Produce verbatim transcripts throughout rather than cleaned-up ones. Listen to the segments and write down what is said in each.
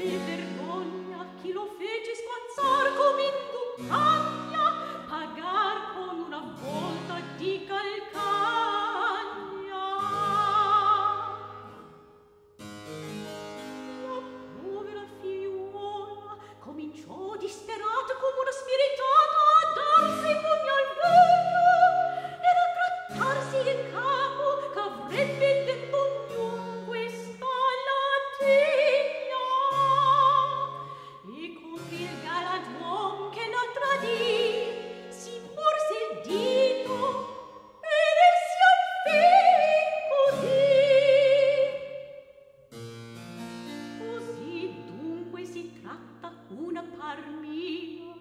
e vergogna chi lo fece spazzar come in Lucania, pagar con una volta di calcagna. La povera figliuola cominciò disperata come una spiritata a darsi pugni al vento e a grattarsi il capo che avrebbe detto chiunque sta la tegna. E contro il galantuom che la tradì si porse il dito e resi al becco di. Così dunque si tratta una parmia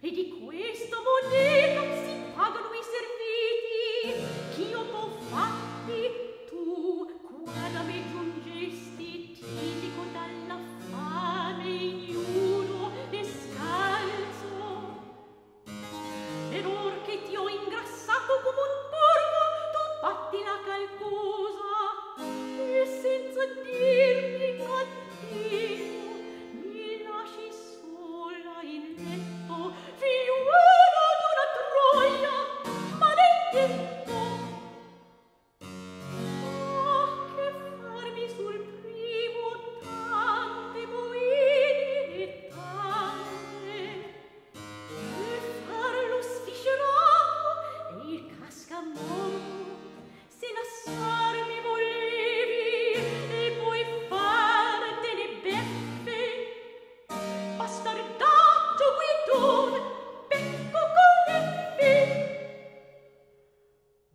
e di questa moneta si pagano i serviti ch'io t'ho fatti tu, quando a me giungesti timico dalla fame ignudo e scalzo. Ed or che ti ho ingrassato come un porco, tu batti la calcosa e senza dirmi cattivo mi lasci sola in letto. Figliuolo d'una troia, maledetto! Ah, che farmi sul primo tante moine e tante, e far lo sfiscerato e il cascamorto, se lassarmi volevi e poi fartene beffe, bastardato guidone, becco con le fe.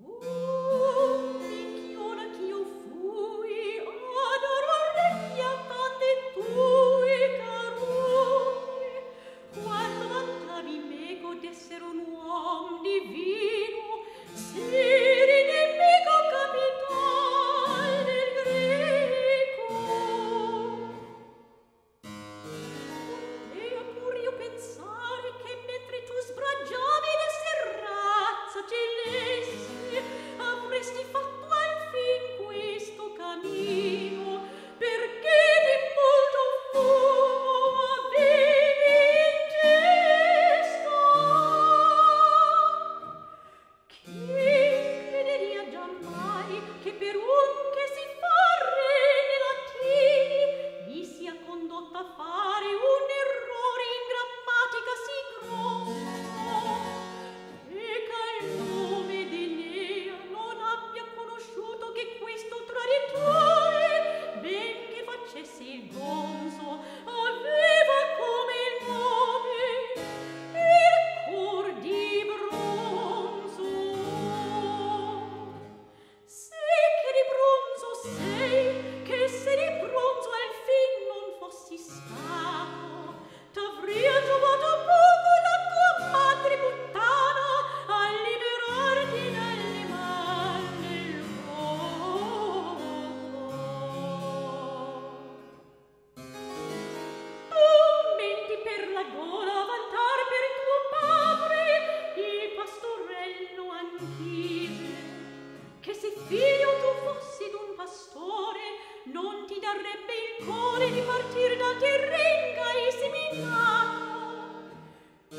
Oh, picchiola ch'io fui, adorare gli amanti tui caroni, quando vantavi me godessero un uom divino, seri nemico capital del greco. Poteva pur io pensare che mentre tu sbraggiavi la serrazza celeste avresti fatto al fin questo cammino, perché di molto fumo avevi in testa. Chi crederia giammai che per un che si fa re nei latini mi sia condotta a fare un errore in grammatica si e che il nome d'Enea non abbia conosciuto che questo traditore, ben che facesse il gonzo, aveva come il nome il cor di bronzo. Sei che di bronzo sei, che se di bronzo al fin non fossi stato, t'avria trovato poco la tua madre puttana a liberarti dalle mani del fuoco. Tu menti per la gola a vantar per tuo padre il pastorello antiche, che se figlio tu fossi d'un pastore non ti darebbe il cuore di partir da terrenga e seminare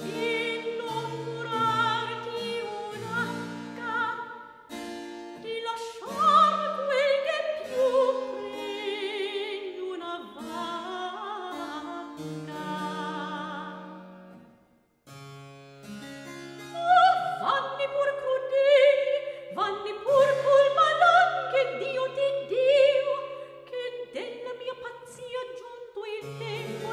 e non curarti un'acca di lasciar quel che più in una vacca. Oh, vanni pur crudeli, vanni pur col malan che Dio ti dio, che della mia pazzia giunto il tempo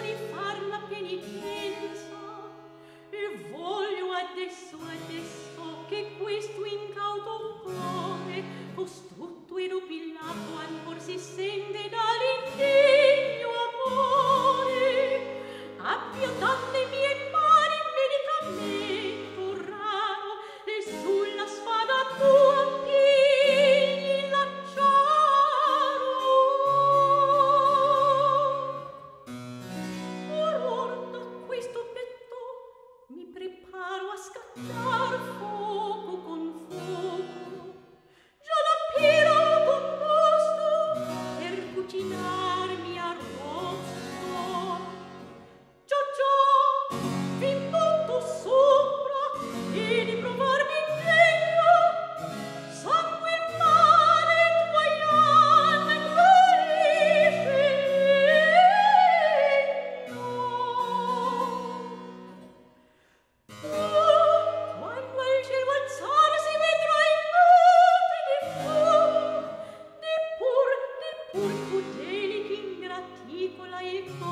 faithful.